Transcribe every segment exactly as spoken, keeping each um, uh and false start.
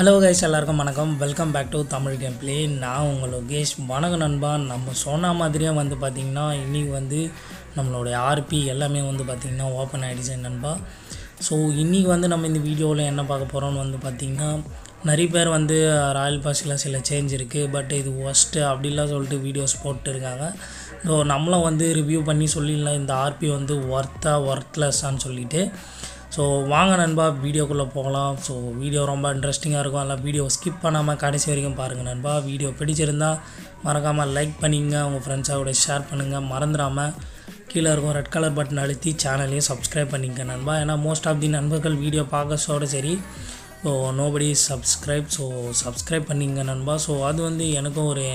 Hello guys, எல்லாருக்கும் வணக்கம். Welcome back to Tamil game play. நான் உங்கள் லோகேஷ். வணக்கம் நண்பா. நம்ம சொன்ன மாதிரியே வந்து பார்த்திங்கன்னா இன்றைக்கி வந்து நம்மளுடைய ஆர்பி எல்லாமே வந்து பார்த்திங்கன்னா ஓப்பன் ஆகிடுச்சு நண்பா. ஸோ இன்றைக்கி வந்து நம்ம இந்த வீடியோவில் என்ன பார்க்க போகிறோம்னு வந்து பார்த்திங்கன்னா, நிறைய பேர் வந்து ராயல் பாஸில் சில சேஞ்ச் இருக்குது, பட் இது ஒஸ்ட்டு அப்படிலாம் சொல்லிட்டு வீடியோஸ் போட்டுருக்காங்க. ஸோ நம்மளும் வந்து ரிவ்யூ பண்ணி சொல்லிடலாம் இந்த ஆர்பி வந்து ஒர்த்தா ஒர்த்லெஸ்ஸான்னு சொல்லிவிட்டு. ஸோ வாங்க நண்பா, வீடியோக்குள்ளே போகலாம். ஸோ வீடியோ ரொம்ப இன்ட்ரெஸ்டிங்காக இருக்கும், அதெல்லாம் வீடியோ ஸ்கிப் பண்ணாமல் கடைசி வரைக்கும் பாருங்கள் நண்பா. வீடியோ பிடிச்சிருந்தால் மறக்காமல் லைக் பண்ணிங்க, உங்கள் ஃப்ரெண்ட்ஸாக ஷேர் பண்ணுங்கள், மறந்துடாமல் கீழே இருக்கும் ரெட் கலர் பட்டன் அழுத்தி சேனலையும் சப்ஸ்கிரைப் பண்ணிங்க நண்பா. ஏன்னா மோஸ்ட் ஆஃப் தி நண்பர்கள் வீடியோ பார்க்கறதோட சரி, so nobody subscribe. So subscribe பண்ணிங்க நண்பா. ஸோ அது வந்து எனக்கும் ஒரு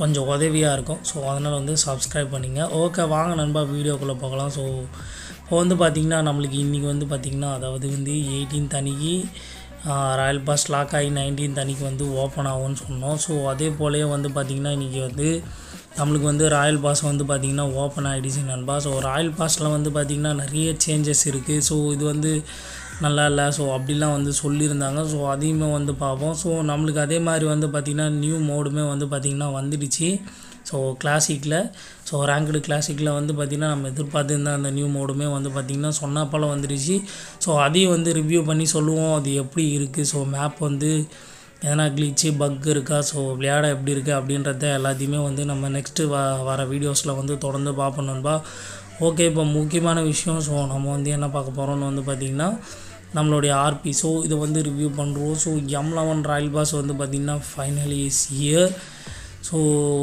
கொஞ்சம் உதவியாக இருக்கும். ஸோ அதனால் வந்து சப்ஸ்கிரைப் பண்ணிங்க. ஓகே, வாங்க நண்பா வீடியோக்குள்ளே போகலாம். ஸோ இப்போ வந்து பார்த்திங்கன்னா நம்மளுக்கு இன்றைக்கி வந்து பார்த்திங்கன்னா, அதாவது வந்து எயிட்டீன் தனிக்கு ராயல் பாஸ் லாக் ஆகி நைன்டீன் தனிக்கு வந்து ஓப்பன் ஆகும்னு சொன்னோம். ஸோ அதே போலயே வந்து பார்த்திங்கன்னா இன்றைக்கி வந்து நம்மளுக்கு வந்து ராயல் பாஸ் வந்து பார்த்திங்கன்னா ஓப்பன் ஆகிடுச்சு நண்பா. ஸோ ராயல் பாஸில் வந்து பார்த்திங்கன்னா நிறைய சேஞ்சஸ் இருக்குது. ஸோ இது வந்து நல்லா இல்லை, ஸோ அப்படிலாம் வந்து சொல்லியிருந்தாங்க. ஸோ அதையுமே வந்து பார்ப்போம். ஸோ நம்மளுக்கு அதே மாதிரி வந்து பார்த்திங்கன்னா நியூ மோடுமே வந்து பார்த்திங்கன்னா வந்துடுச்சு. ஸோ கிளாசிக்கில், ஸோ ரேங்க்டு கிளாசிக்கில் வந்து பார்த்திங்கன்னா நம்ம எதிர்பார்த்துருந்தா அந்த நியூ மோடுமே வந்து பார்த்திங்கன்னா சொன்னால் போல் வந்துடுச்சு. ஸோ அதையும் வந்து ரிவ்யூ பண்ணி சொல்லுவோம் அது எப்படி இருக்குது, ஸோ மேப் வந்து எதனா கிளிச்சு பக் இருக்கா, ஸோ விளையாட எப்படி இருக்குது அப்படின்றத எல்லாத்தையுமே வந்து நம்ம நெக்ஸ்ட்டு வ வர வீடியோஸில் வந்து தொடர்ந்து பார்ப்போம் நண்பா. ஓகே, இப்போ முக்கியமான விஷயம். ஸோ நம்ம வந்து என்ன பார்க்க போகிறோம்னு வந்து பார்த்திங்கன்னா நம்மளுடைய ஆர்பி, ஸோ இதை வந்து ரிவ்யூ பண்ணுறோம். So M eleven royal pass வந்து பார்த்திங்கன்னா finally is here. So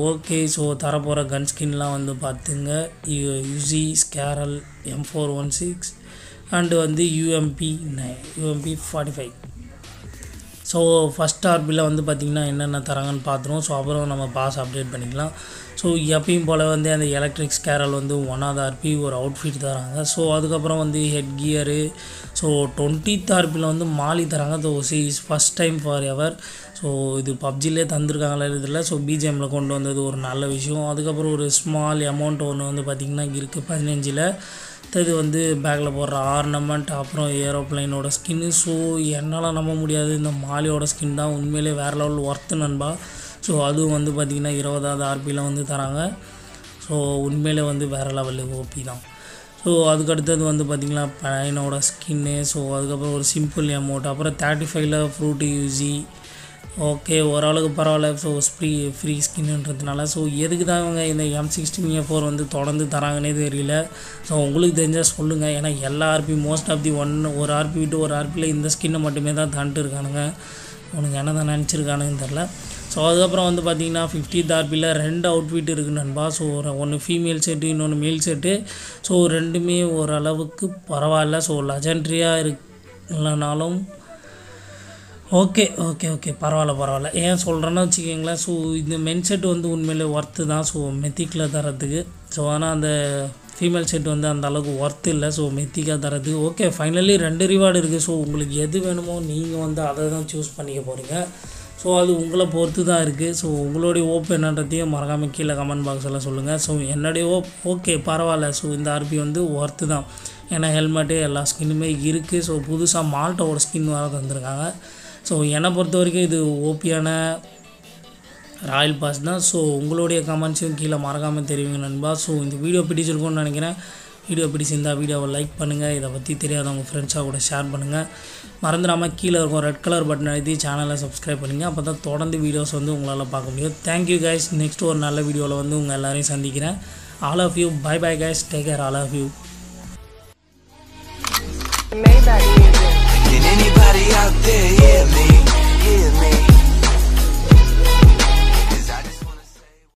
okay, so தரப்போகிற கன் ஸ்கின்லாம் வந்து பார்த்துங்க. UC scar L M four one six and வந்து UMP nine UMP forty five so first ஆர்பியில் வந்து பார்த்திங்கன்னா என்னென்ன தராங்கன்னு பார்த்துருவோம். ஸோ அப்புறம் நம்ம பாஸ் அப்டேட் பண்ணிக்கலாம். ஸோ எப்பயும் போல் வந்து அந்த எலக்ட்ரிக் ஸ்கேரல் வந்து ஒன்னாவது ஆர்பி ஒரு அவுட்ஃபிட் தராங்க. ஸோ அதுக்கப்புறம் வந்து ஹெட் கியரு. ஸோ டுவெண்ட்டித் ஆர்பியில் வந்து மாலி தராங்க. So she is first time for ever. So இது பப்ஜிலே தந்துருக்காங்களே இதில். ஸோ பிஜிஎம்மில் கொண்டு வந்தது ஒரு நல்ல விஷயம். அதுக்கப்புறம் ஒரு ஸ்மால் அமௌண்ட் ஒன்று வந்து பார்த்திங்கன்னா இருக்குது பதினஞ்சில். இது வந்து பேக்கில் போடுற ஆர்னமெண்ட், அப்புறம் ஏரோப்ளைனோட ஸ்கின்னு. ஸோ என்னால் நம்ப முடியாது, இந்த மாலியோட ஸ்கின் தான் உண்மையிலே வேறு லெவல் ஒர்த்து நண்பா. ஸோ அதுவும் வந்து பார்த்திங்கன்னா இருபதாவது ஆர்பியில் வந்து தராங்க. ஸோ உண்மையிலே வந்து வேறு லெவல் ஓபி தான். ஸோ அதுக்கடுத்தது வந்து பார்த்திங்கன்னா பையனோட ஸ்கின்னு. ஸோ அதுக்கப்புறம் ஒரு சிம்பிள் அமௌண்ட், அப்புறம் தேர்ட்டி ஃபைவ்ல ஃப்ரூட்டு யூஸி. ஓகே, ஓரளவுக்கு பரவாயில்ல. ஸோ ஃப்ரீ ஃப்ரீ ஸ்கின்னுன்றதுனால. ஸோ எதுக்கு தான் இவங்க இந்த எம் சிக்ஸ்டீன் ஏ ஃபோர் வந்து தொடர்ந்து தராங்கன்னே தெரியல. ஸோ உங்களுக்கு தெரிஞ்சால் சொல்லுங்கள். ஏன்னா எல்லா RP most of the one ஒரு ஆர்பி விட்டு ஒரு ஆர்பியில் இந்த ஸ்கின்னை மட்டுமே தான் தான்ட்டு இருக்கானுங்க. உனக்கு என்ன தான் நினச்சிருக்கானுங்கன்னு தெரில. ஸோ அதுக்கப்புறம் வந்து பார்த்திங்கன்னா ஃபிஃப்டித் ஆர்பியில் ரெண்டு அவுட்ஃபிட் இருக்குது நண்பா. ஸோ ஒன்று ஃபீமேல் செட்டு, இன்னொன்று மேல் செட்டு. ஸோ ரெண்டுமே ஓரளவுக்கு பரவாயில்ல. ஸோ லெஜண்ட்ரியாக இருக்குனாலும் ஓகே ஓகே ஓகே பரவாயில்ல பரவாயில்ல. ஏன் சொல்கிறேன்னா வச்சுக்கிங்களேன், ஸோ இந்த மென் செட் வந்து உண்மையிலே ஒர்த்து தான். ஸோ மெத்திக்கில் தரத்துக்கு. ஸோ ஆனால் அந்த ஃபீமேல் செட் வந்து அந்த அளவுக்கு ஒர்த்து இல்லை. ஸோ மெத்திக்காக தரத்துக்கு. ஓகே, ஃபைனலி ரெண்டு ரிவார்டு இருக்குது. ஸோ உங்களுக்கு எது வேணுமோ நீங்கள் வந்து அதை தான் சூஸ் பண்ணிக்க போகிறீங்க. ஸோ அது உங்களை பொறுத்து தான் இருக்குது. ஸோ உங்களுடைய ஓப்பு என்னன்றதையும் மறக்காமல் கீழே கமெண்ட் பாக்ஸில் சொல்லுங்கள். ஸோ என்னுடைய ஓப் ஓகே பரவாயில்ல. ஸோ இந்த ஆர்பி வந்து ஒர்த்து தான். ஏன்னா ஹெல்மெட்டு எல்லா ஸ்கின்னுமே இருக்குது. ஸோ புதுசாக மால்ட்டோட ஸ்கின் வேறு தந்துருக்காங்க. ஸோ என்னை பொறுத்த வரைக்கும் இது ஓபியான ராயல் பாஸ் தான். ஸோ உங்களுடைய கமெண்ட்ஸும் கீழே மறக்காமல் தெரிவிங்க நண்பா. ஸோ இந்த வீடியோ பிடிச்சிருக்கும்னு நினைக்கிறேன். வீடியோ பிடிச்சிருந்தால் வீடியோவை லைக் பண்ணுங்கள். இதை பற்றி தெரியாதவங்க ஃப்ரெண்ட்ஸாக கூட ஷேர் பண்ணுங்கள். மறந்துடாமல் கீழே இருக்கும் ரெட் கலர் பட்டன் எழுதி சேனலை சப்ஸ்கிரைப் பண்ணுங்கள். அப்போ தான் தொடர்ந்து வீடியோஸ் வந்து உங்களால் பார்க்க முடியும். Thank you guys. நெக்ஸ்ட் ஒரு நல்ல வீடியோவில் வந்து உங்கள் எல்லோரையும் சந்திக்கிறேன். All of you bye bye guys. Take care. All of you. Can anybody out there